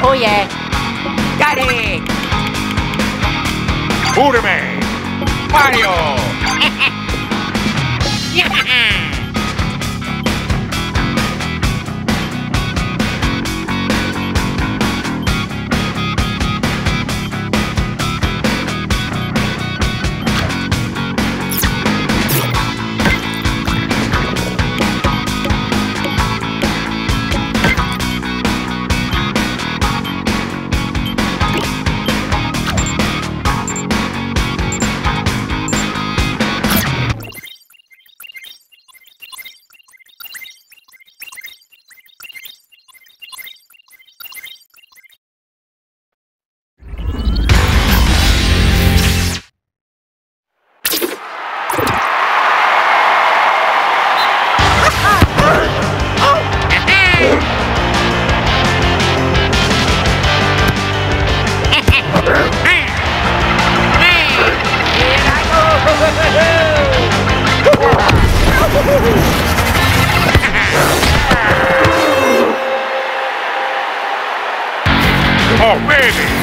Oh yeah, got it! Booterman! Mario! Oh, baby!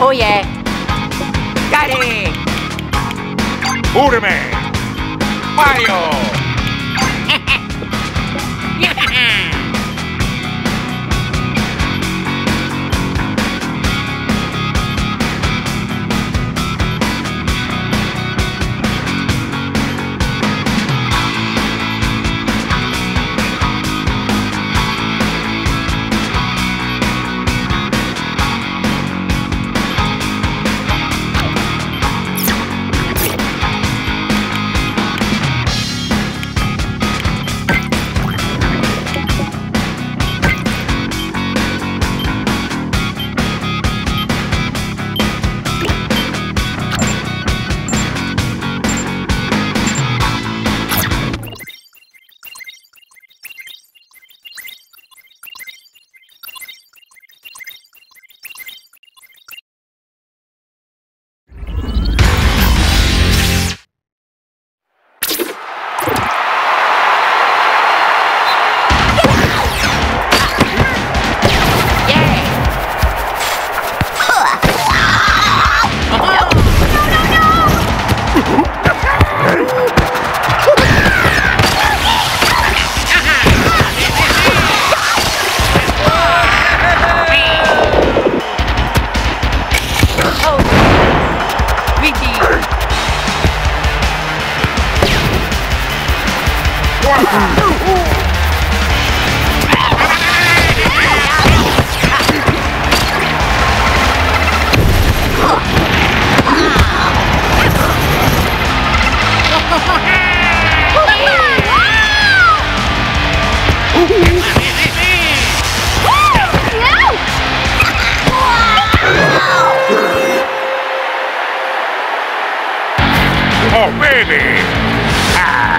Oh yeah! Got it! Urme! Mario! Oh, baby! Ah.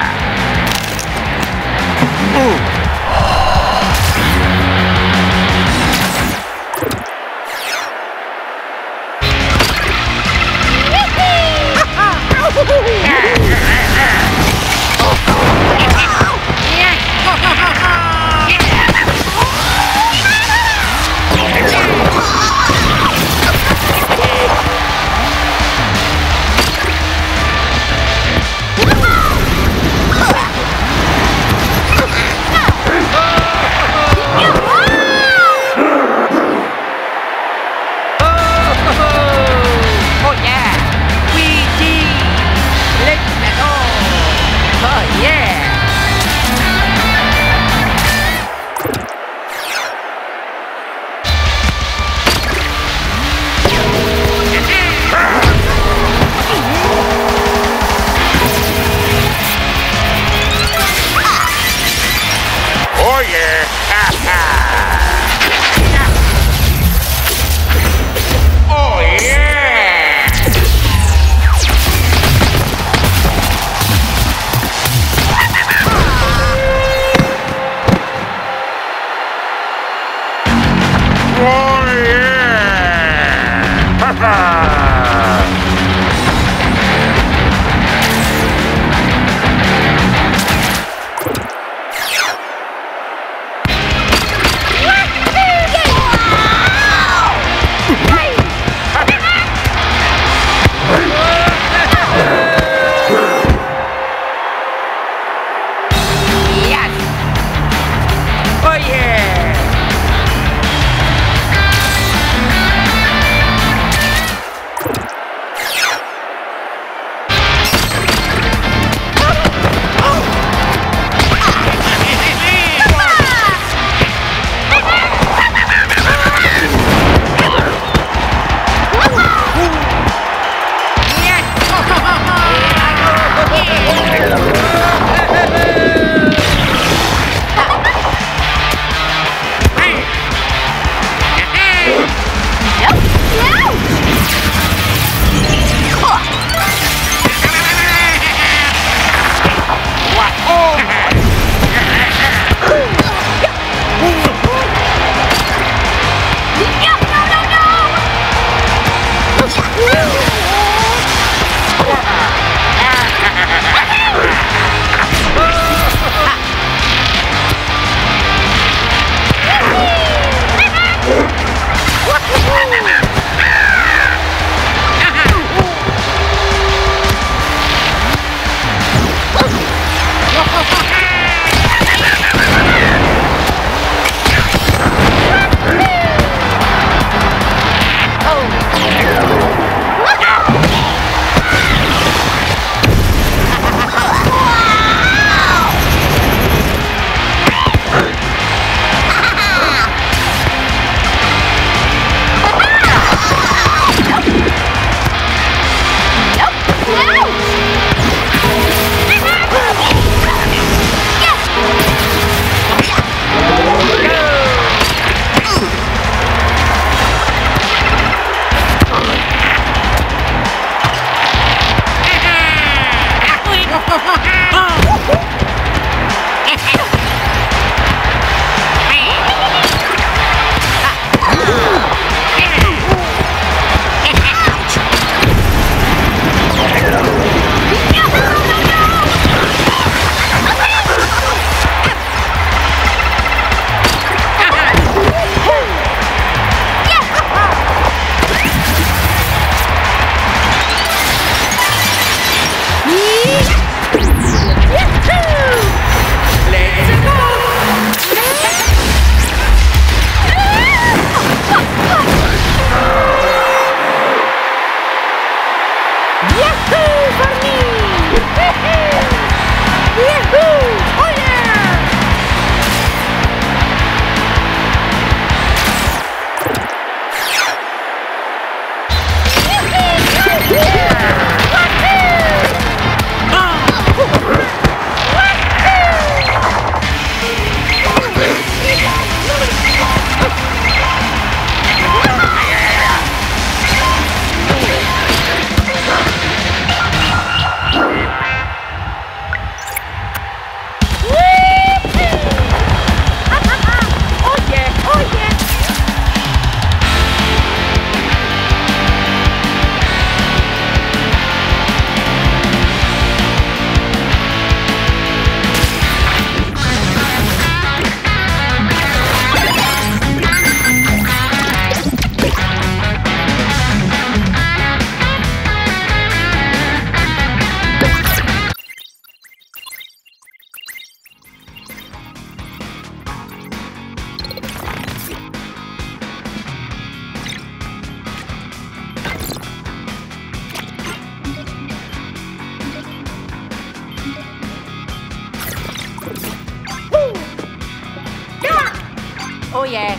Oh yeah.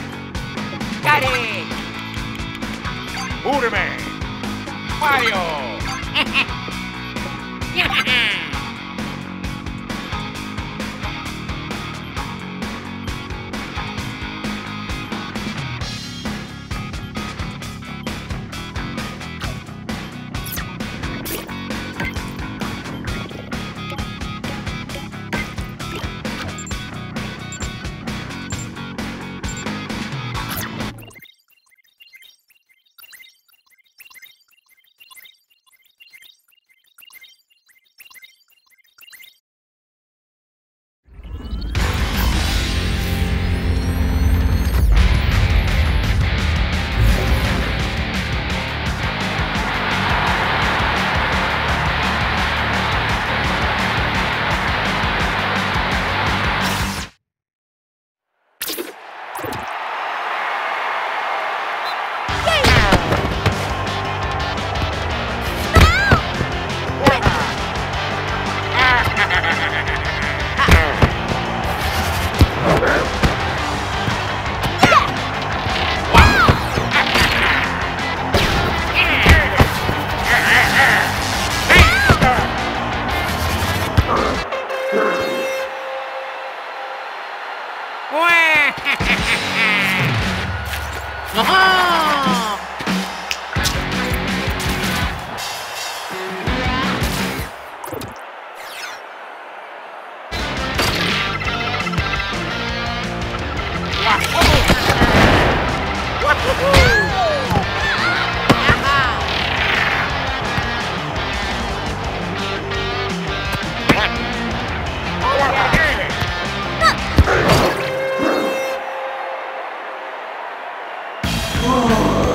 Got it. Boomerang. Mario. Oh!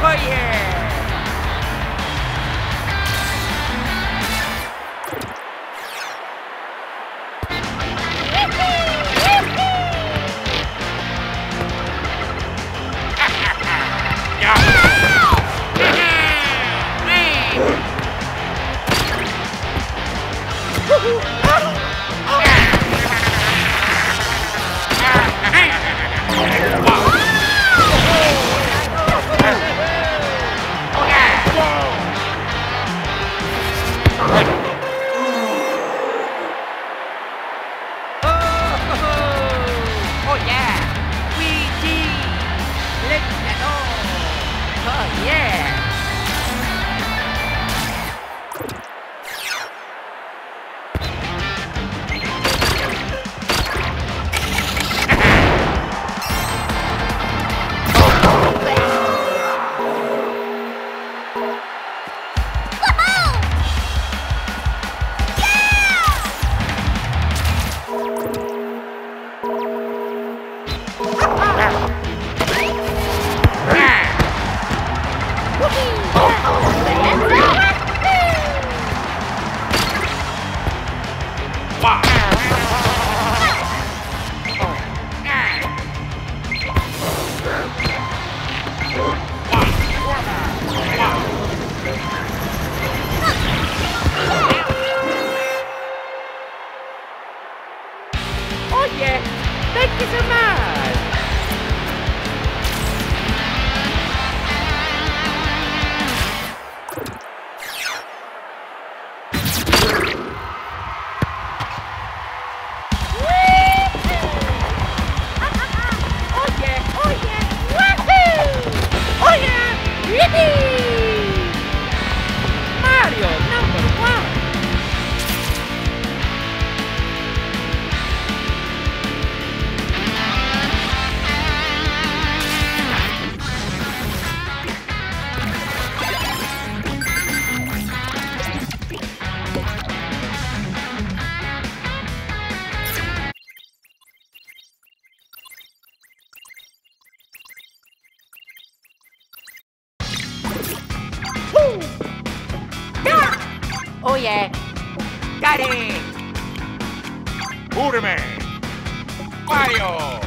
for you. Oh yeah, got it! Urme! Mario!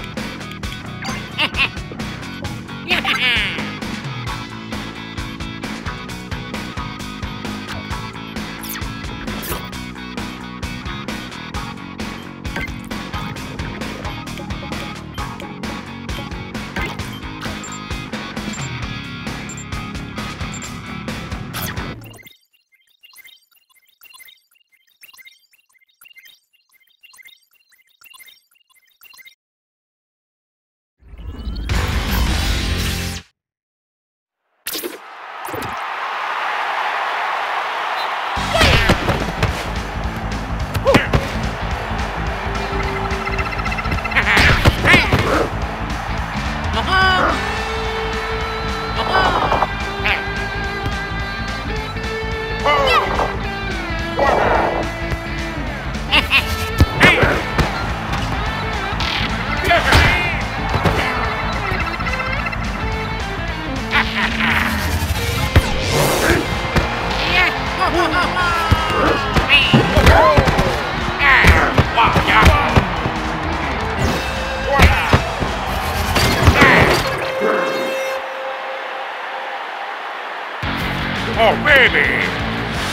Oh, baby!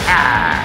Ah!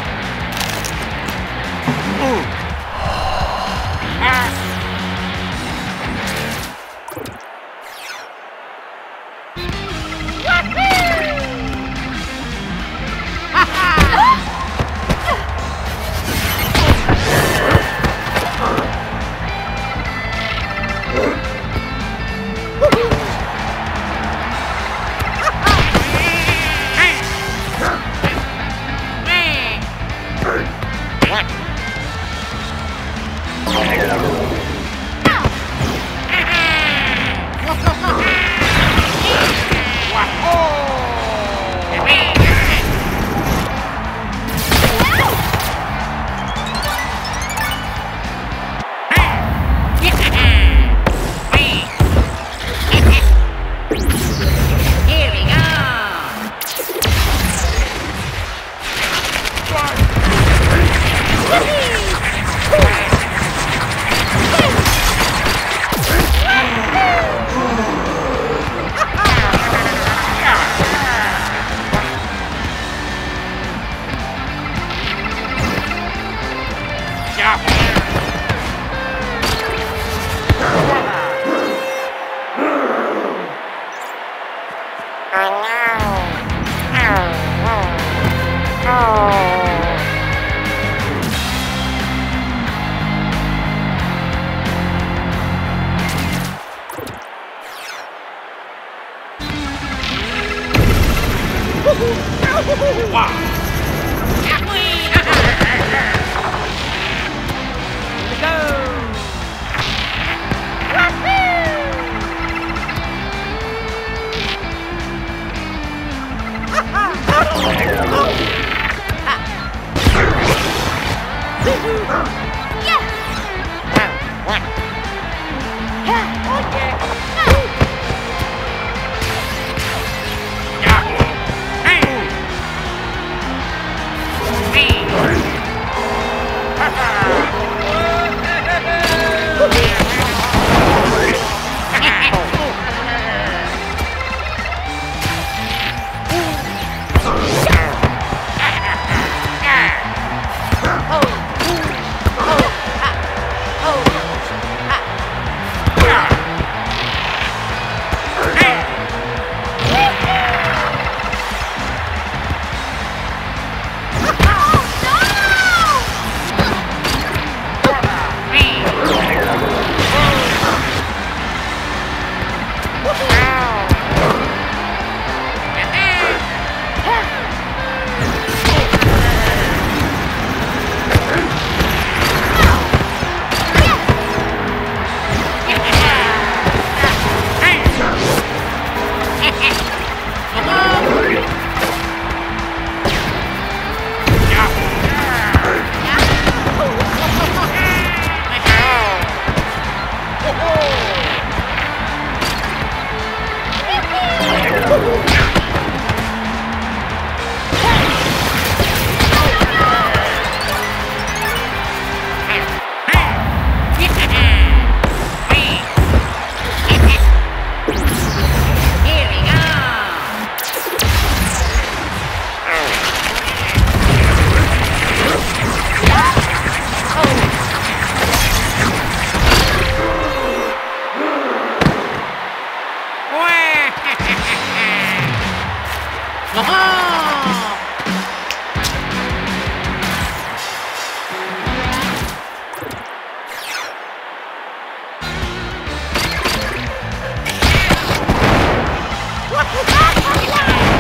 What?